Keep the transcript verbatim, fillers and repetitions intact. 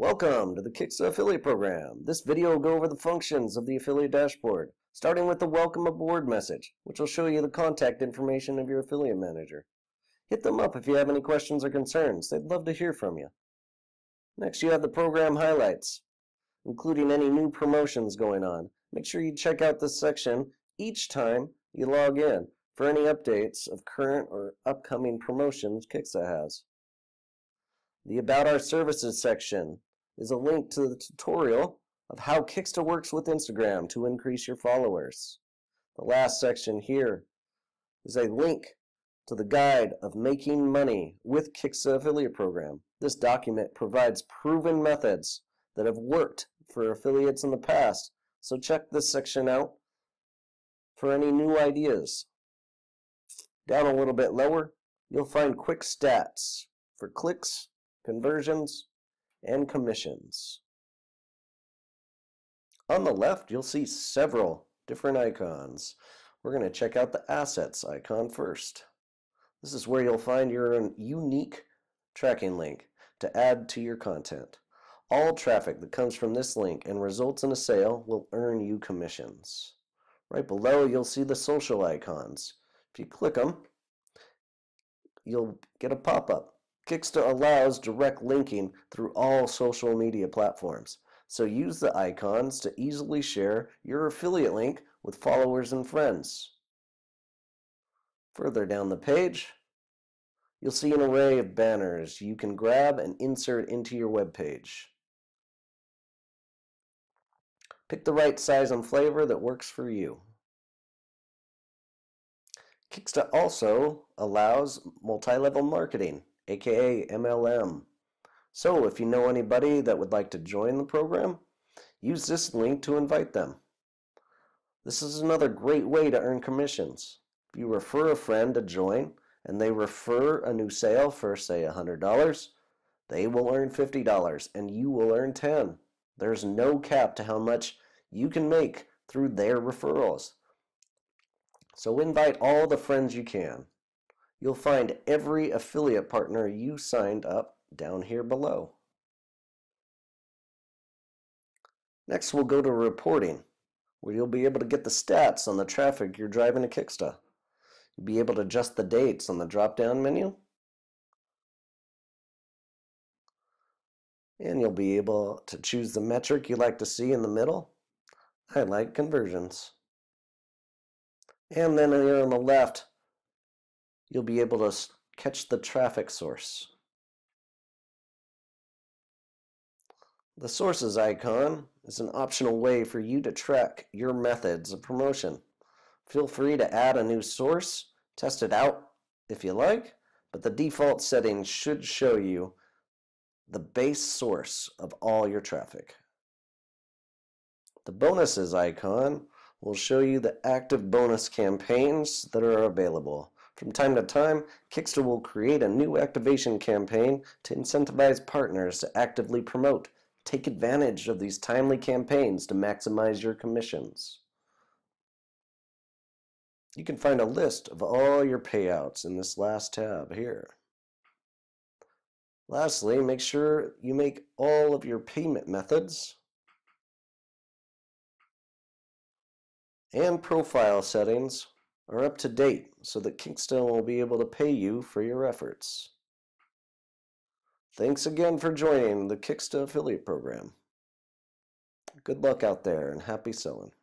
Welcome to the Kicksta Affiliate Program. This video will go over the functions of the affiliate dashboard, starting with the welcome aboard message, which will show you the contact information of your affiliate manager. Hit them up if you have any questions or concerns. They'd love to hear from you. Next, you have the program highlights, including any new promotions going on. Make sure you check out this section each time you log in for any updates of current or upcoming promotions Kicksta has. The About Our Services section is a link to the tutorial of how Kicksta works with Instagram to increase your followers. The last section here is a link to the guide of making money with Kicksta Affiliate Program. This document provides proven methods that have worked for affiliates in the past, so check this section out for any new ideas. Down a little bit lower, you'll find quick stats for clicks, conversions, and commissions. On the left, you'll see several different icons. We're going to check out the assets icon first. This is where you'll find your unique tracking link to add to your content. All traffic that comes from this link and results in a sale will earn you commissions. Right below, you'll see the social icons. If you click them, you'll get a pop-up. Kicksta allows direct linking through all social media platforms, so use the icons to easily share your affiliate link with followers and friends. Further down the page, you'll see an array of banners you can grab and insert into your web page. Pick the right size and flavor that works for you. Kicksta also allows multi-level marketing, aka M L M. So if you know anybody that would like to join the program, use this link to invite them. This is another great way to earn commissions. If you refer a friend to join and they refer a new sale for, say, one hundred dollars, they will earn fifty dollars and you will earn ten dollars. There's no cap to how much you can make through their referrals. So invite all the friends you can. You'll find every affiliate partner you signed up down here below. Next, we'll go to reporting, where you'll be able to get the stats on the traffic you're driving to Kicksta. You'll be able to adjust the dates on the drop-down menu, and you'll be able to choose the metric you like to see in the middle. I like conversions. And then here on the left, you'll be able to catch the traffic source. The sources icon is an optional way for you to track your methods of promotion. Feel free to add a new source, test it out if you like, but the default setting should show you the base source of all your traffic. The bonuses icon will show you the active bonus campaigns that are available. From time to time, Kicksta will create a new activation campaign to incentivize partners to actively promote. Take advantage of these timely campaigns to maximize your commissions. You can find a list of all your payouts in this last tab here. Lastly, make sure you make all of your payment methods and profile settings are up to date so that Kicksta will be able to pay you for your efforts. Thanks again for joining the Kicksta Affiliate Program. Good luck out there and happy selling.